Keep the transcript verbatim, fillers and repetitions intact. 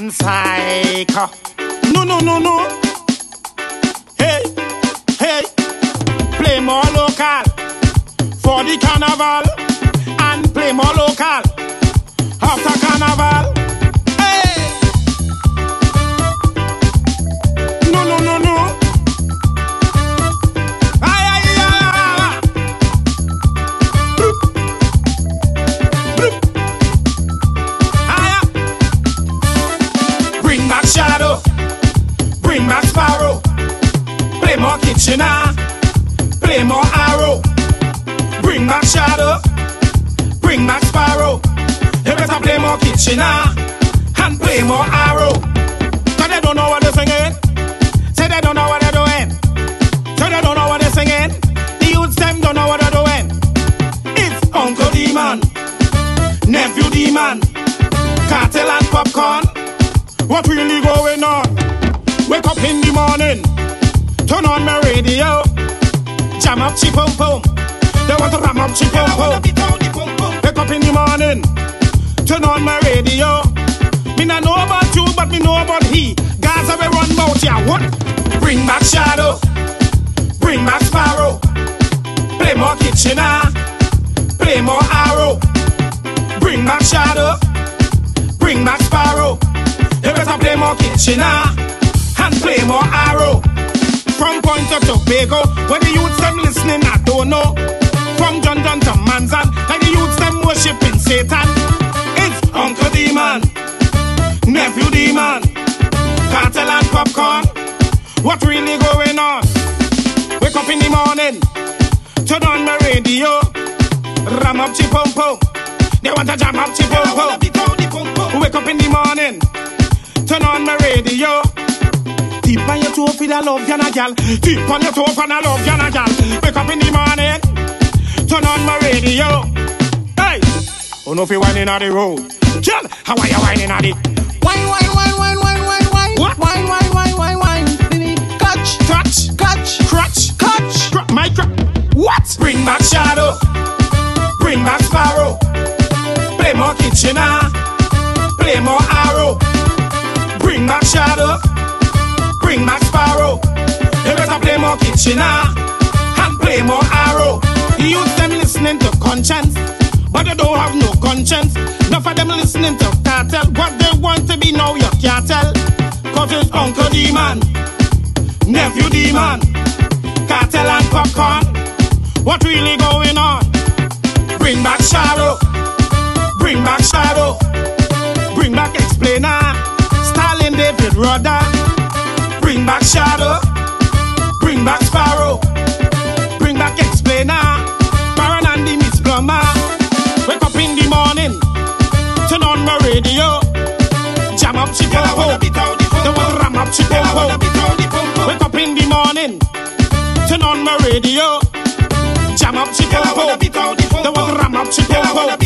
and psycho. No, no, no, no. Hey, hey. Play more local for the carnival. And play more local after carnival. Hey. No, no, no, no. Bring back Sparrow, play more Kitchener, play more Arrow. Bring back Shadow, bring back Sparrow. They better play more Kitchener and play more Arrow. Cause they don't know what they're singing. Say they don't know what they're doing. So they don't know what they're singing. The youths them don't know what they're doing. It's Uncle D-Man, Nephew D-Man, Cartel and Popcorn. What really going on? Wake up in the morning, turn on my radio, jam up chi pum pum. They want to ram up chi pum pum. Wake up in the morning, turn on my radio. Me not know about you, but me know about he. Guys, I will run out ya. What? Bring back Shadow, bring back Sparrow. Play more Kitchener, play more Arrow. Bring back Shadow, bring back Sparrow. They better play more Kitchener and play more Arrow. From Point to Tobago, where the youths them listening, I don't know. From John John to Manzan, like the youths them worshipping Satan. It's Uncle D-Man, Nephew D-Man, Cartel and Popcorn. What really going on? Wake up in the morning, turn on my radio, ram up chi pum pum. They want to jam up chi pum pum. Wake up in the morning, turn on my radio. Deep on your toe for the love, you're not gal. Deep on your toe for the love, you're not gal. Wake up in the morning, turn on my radio. Hey, oh no, if you whining on the road, girl, how are you whining on it? Wine, wine, wine, wine, wine, wine, wine. What? Wine, wine, wine, wine, wine. Baby, catch, catch, catch, catch, catch. Drop my crap. What? Bring back Shadow, bring back Sparrow. Play more Kitchener, play more Arrow. Bring back Shadow, bring back Sparrow. They better play more Kitchener and play more Arrow. The youth them listening to conscience, but they don't have no conscience. Enough of them listening to cartel. What they want to be now you can't tell. Cause it's Uncle D-Man, Nephew D-Man, Cartel and Popcorn. What really going on? Bring back Shadow, bring back Shadow. Bring back Explainer, starring David Rudder. Bring back Shadow, bring back Sparrow, bring back Explainer, Baron and the Miss Plumber. Wake up in the morning, turn on my radio, jam up chi pum pum. They want to ram up chi pum pum. Wake up in the morning, turn on my radio, jam up chi pum pum. They want to ram up chi pum pum.